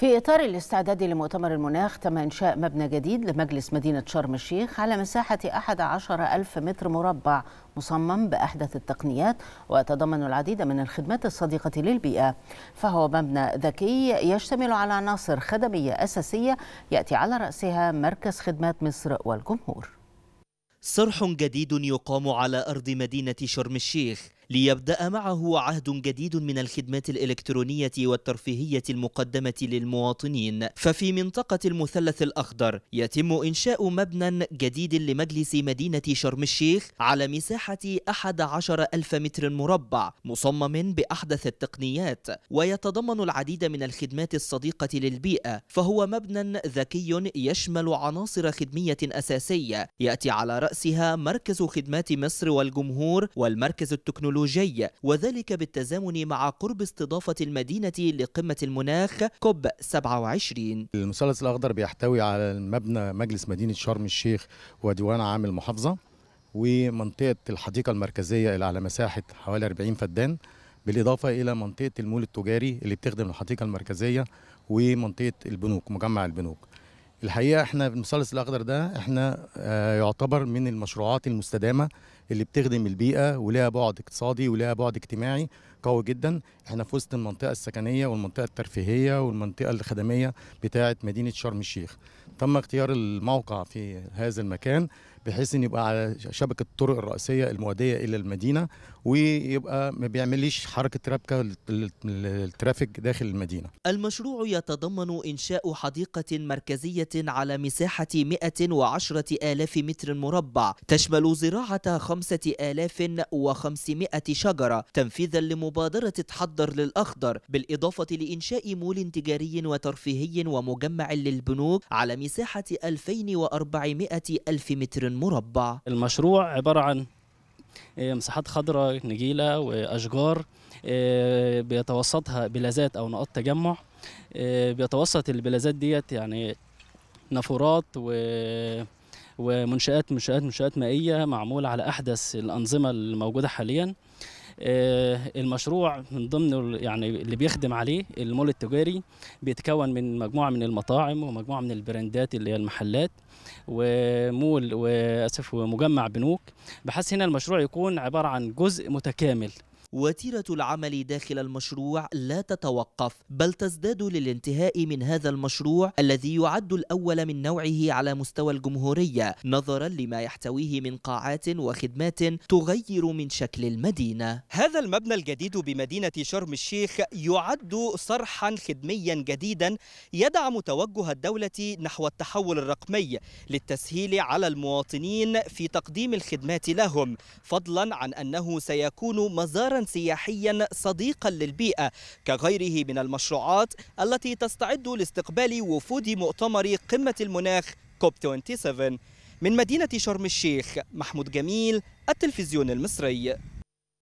في إطار الاستعداد لمؤتمر المناخ تم إنشاء مبنى جديد لمجلس مدينة شرم الشيخ على مساحة 11,000 متر مربع مصمم بأحدث التقنيات ويتضمن العديد من الخدمات الصديقة للبيئة. فهو مبنى ذكي يشتمل على عناصر خدمية أساسية يأتي على رأسها مركز خدمات مصر والجمهور. صرح جديد يقام على أرض مدينة شرم الشيخ ليبدأ معه عهد جديد من الخدمات الإلكترونية والترفيهية المقدمة للمواطنين. ففي منطقة المثلث الأخضر يتم إنشاء مبنى جديد لمجلس مدينة شرم الشيخ على مساحة 11,000 متر مربع مصمم بأحدث التقنيات ويتضمن العديد من الخدمات الصديقة للبيئة. فهو مبنى ذكي يشمل عناصر خدمية أساسية يأتي على رأسها مركز خدمات مصر والجمهور والمركز التكنولوجي، وذلك بالتزامن مع قرب استضافة المدينة لقمة المناخ كوب 27. المثلث الأخضر بيحتوي على مبنى مجلس مدينة شرم الشيخ وديوان عام المحافظة ومنطقة الحديقة المركزية اللي على مساحة حوالي 40 فدان، بالإضافة إلى منطقة المول التجاري اللي بتخدم الحديقة المركزية ومنطقة البنوك مجمع البنوك. الحقيقة احنا المثلث الأخضر ده احنا يعتبر من المشروعات المستدامة اللي بتخدم البيئة ولها بعد اقتصادي ولها بعد اجتماعي قوي جدا. احنا في وسط المنطقة السكنية والمنطقة الترفيهية والمنطقة الخدمية بتاعة مدينة شرم الشيخ. تم اختيار الموقع في هذا المكان بحيث ان يبقى على شبكة الطرق الرئيسية المؤدية الى المدينة ويبقى ما بيعمليش حركة ربكة للترافيك داخل المدينة. المشروع يتضمن انشاء حديقة مركزية على مساحة 110,000 متر مربع تشمل زراعة 5,500 شجرة تنفيذا لمبادرة تحضر للأخضر، بالإضافة لإنشاء مول تجاري وترفيهي ومجمع للبنوك على مساحة 2,400,000 متر مربع. المشروع عبارة عن مساحات خضراء نجيلة وأشجار بيتوسطها بلازات أو نقاط تجمع، بيتوسط البلازات ديت يعني نافورات ومنشآت منشآت مائية معمولة على أحدث الأنظمة الموجودة حاليا. المشروع من ضمن يعني اللي بيخدم عليه المول التجاري بيتكون من مجموعة من المطاعم ومجموعة من البراندات اللي هي المحلات ومول ومجمع بنوك، بحيث هنا المشروع يكون عبارة عن جزء متكامل. وتيرة العمل داخل المشروع لا تتوقف بل تزداد للانتهاء من هذا المشروع الذي يعد الأول من نوعه على مستوى الجمهورية نظرا لما يحتويه من قاعات وخدمات تغير من شكل المدينة. هذا المبنى الجديد بمدينة شرم الشيخ يعد صرحا خدميا جديدا يدعم توجه الدولة نحو التحول الرقمي للتسهيل على المواطنين في تقديم الخدمات لهم، فضلا عن أنه سيكون مزارا سياحيا صديقا للبيئة كغيره من المشروعات التي تستعد لاستقبال وفود مؤتمر قمة المناخ كوب 27. من مدينة شرم الشيخ محمود جميل، التلفزيون المصري.